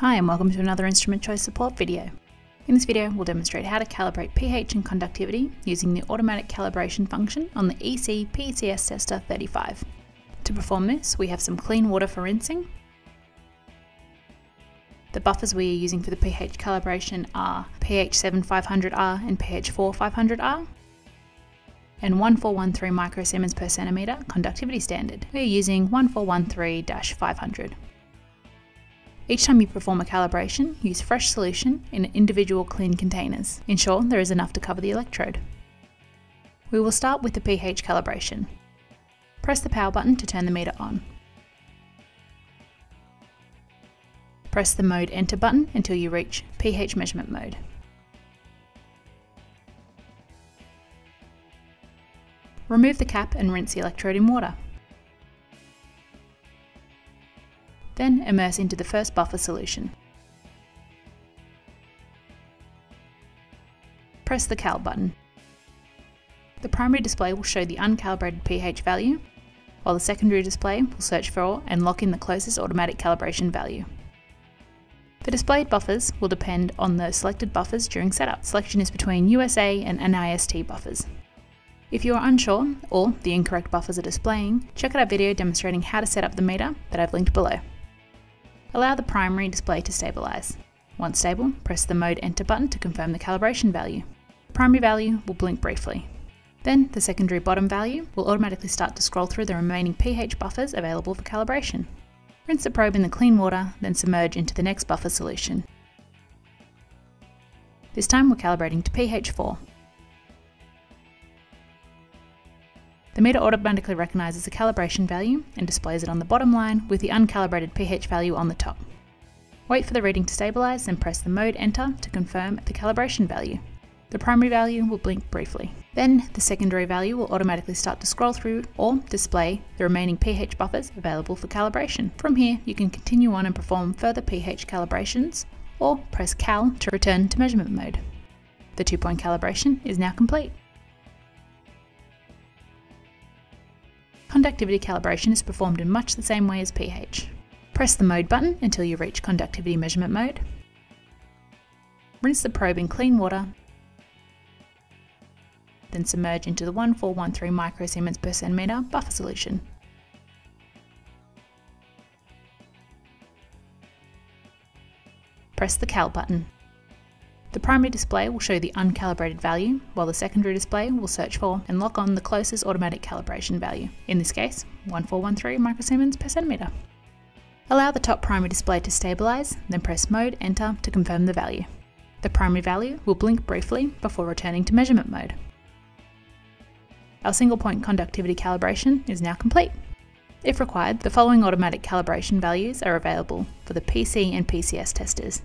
Hi and welcome to another Instrument Choice support video. In this video we'll demonstrate how to calibrate pH and conductivity using the automatic calibration function on the EC-PCSTestr35. To perform this we have some clean water for rinsing. The buffers we are using for the pH calibration are pH7-500R and pH4-500R and 1413 microsiemens per centimetre conductivity standard. We are using 1413-500. Each time you perform a calibration, use fresh solution in individual clean containers. Ensure there is enough to cover the electrode. We will start with the pH calibration. Press the power button to turn the meter on. Press the mode enter button until you reach pH measurement mode. Remove the cap and rinse the electrode in water. Then immerse into the first buffer solution. Press the Cal button. The primary display will show the uncalibrated pH value, while the secondary display will search for and lock in the closest automatic calibration value. The displayed buffers will depend on the selected buffers during setup. Selection is between USA and NIST buffers. If you are unsure or the incorrect buffers are displaying, check out our video demonstrating how to set up the meter that I've linked below. Allow the primary display to stabilise. Once stable, press the mode enter button to confirm the calibration value. The primary value will blink briefly. Then the secondary bottom value will automatically start to scroll through the remaining pH buffers available for calibration. Rinse the probe in the clean water, then submerge into the next buffer solution. This time we're calibrating to pH 4. The meter automatically recognises the calibration value and displays it on the bottom line with the uncalibrated pH value on the top. Wait for the reading to stabilise, then press the mode enter to confirm the calibration value. The primary value will blink briefly. Then the secondary value will automatically start to scroll through or display the remaining pH buffers available for calibration. From here you can continue on and perform further pH calibrations or press Cal to return to measurement mode. The 2-point calibration is now complete. Conductivity calibration is performed in much the same way as pH. Press the mode button until you reach conductivity measurement mode. Rinse the probe in clean water, then submerge into the 1413 microsiemens per centimetre buffer solution. Press the Cal button. The primary display will show the uncalibrated value, while the secondary display will search for and lock on the closest automatic calibration value, in this case 1413 microsiemens per centimetre. Allow the top primary display to stabilise, then press mode enter to confirm the value. The primary value will blink briefly before returning to measurement mode. Our single point conductivity calibration is now complete. If required, the following automatic calibration values are available for the PC and PCS testers.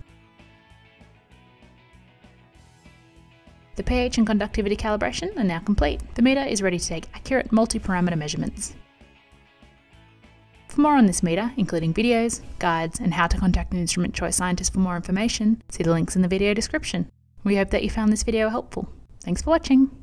The pH and conductivity calibration are now complete. The meter is ready to take accurate multi-parameter measurements. For more on this meter, including videos, guides, and how to contact an Instrument Choice scientist for more information, see the links in the video description. We hope that you found this video helpful. Thanks for watching.